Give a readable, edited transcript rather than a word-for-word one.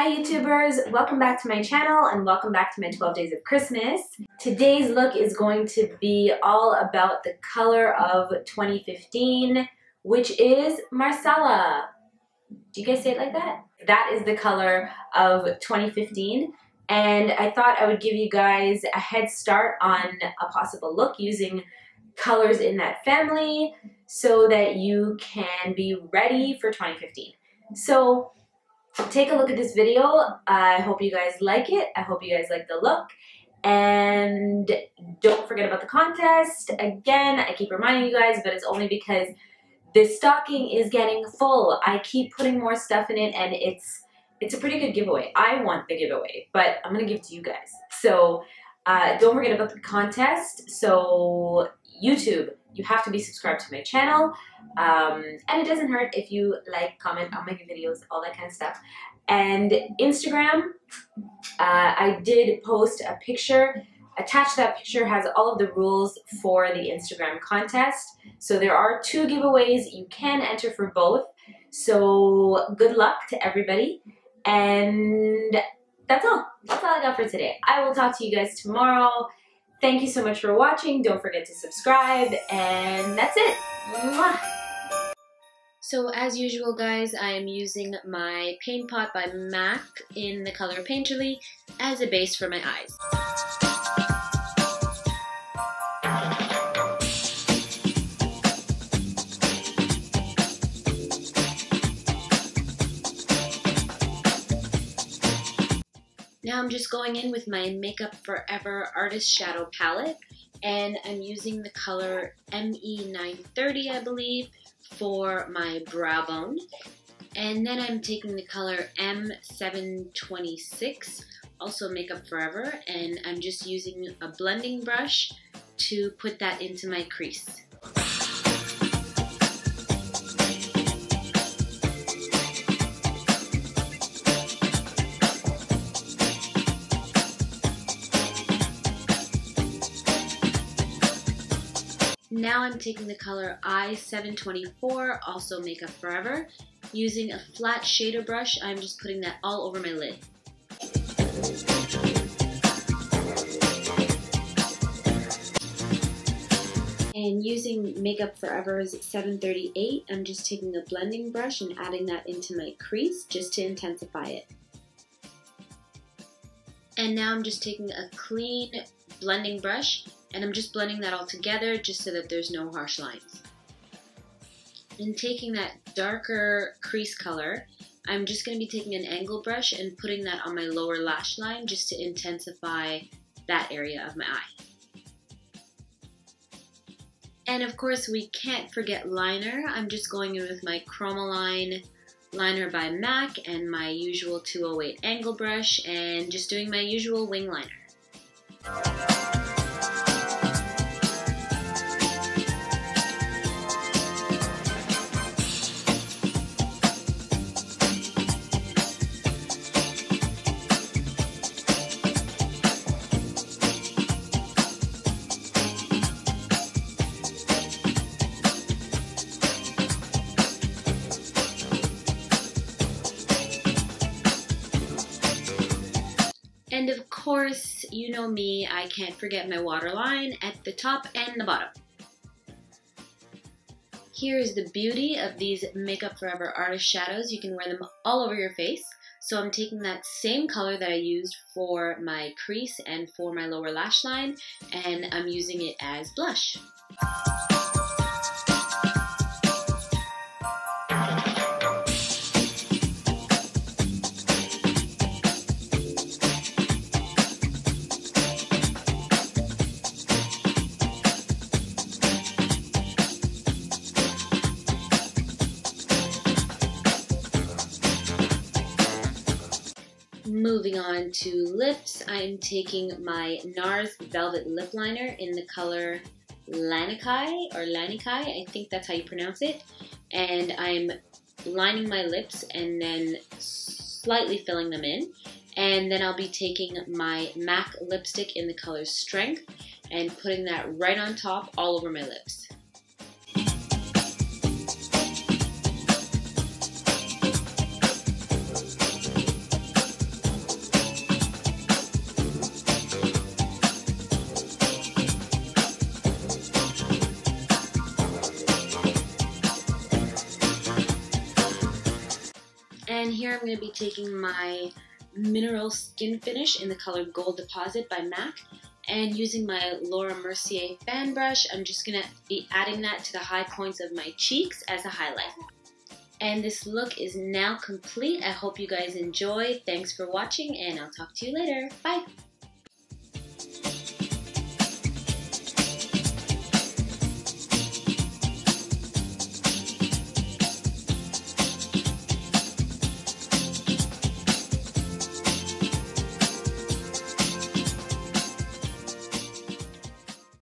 Hi YouTubers, welcome back to my channel and welcome back to my 12 days of Christmas. Today's look is going to be all about the color of 2015, which is Marsala. Do you guys say it like that? That is the color of 2015, and I thought I would give you guys a head start on a possible look using colors in that family so that you can be ready for 2015. So take a look at this video. I hope you guys like it. I hope you guys like the look. And don't forget about the contest. Again, I keep reminding you guys, but it's only because this stocking is getting full. I keep putting more stuff in it, and it's a pretty good giveaway. I want the giveaway, but I'm gonna give it to you guys. So don't forget about the contest. So YouTube, you have to be subscribed to my channel, and it doesn't hurt if you like, comment on my videos, all that kind of stuff. And Instagram, I did post a picture. Attached to that picture has all of the rules for the Instagram contest. So there are two giveaways. You can enter for both. So good luck to everybody. And that's all. That's all I got for today. I will talk to you guys tomorrow. Thank you so much for watching. Don't forget to subscribe, and that's it. Mwah. So as usual, guys, I am using my Paint Pot by MAC in the color Painterly as a base for my eyes. Now I'm just going in with my Makeup Forever Artist Shadow Palette, and I'm using the color ME930, I believe, for my brow bone. And then I'm taking the color M726, also Makeup Forever, and I'm just using a blending brush to put that into my crease. Now I'm taking the color I724, also Makeup Forever. Using a flat shader brush, I'm just putting that all over my lid. And using Makeup Forever's 738, I'm just taking a blending brush and adding that into my crease just to intensify it. And now I'm just taking a clean blending brush, and I'm just blending that all together just so that there's no harsh lines. And taking that darker crease color, I'm just going to be taking an angle brush and putting that on my lower lash line just to intensify that area of my eye. And of course we can't forget liner. I'm just going in with my Chromaline liner by MAC and my usual 208 angle brush and just doing my usual wing liner. And of course, you know me, I can't forget my waterline at the top and the bottom. Here is the beauty of these Makeup Forever Artist Shadows. You can wear them all over your face. So I'm taking that same color that I used for my crease and for my lower lash line, and I'm using it as blush. Moving on to lips, I'm taking my NARS Velvet Lip Liner in the color Lanikai, or Lanikai, I think that's how you pronounce it. And I'm lining my lips and then slightly filling them in. And then I'll be taking my MAC lipstick in the color Strength and putting that right on top all over my lips. And here I'm going to be taking my mineral skin finish in the color Gold Deposit by MAC, and using my Laura Mercier fan brush, I'm just going to be adding that to the high points of my cheeks as a highlight. And this look is now complete. I hope you guys enjoy. Thanks for watching, and I'll talk to you later. Bye!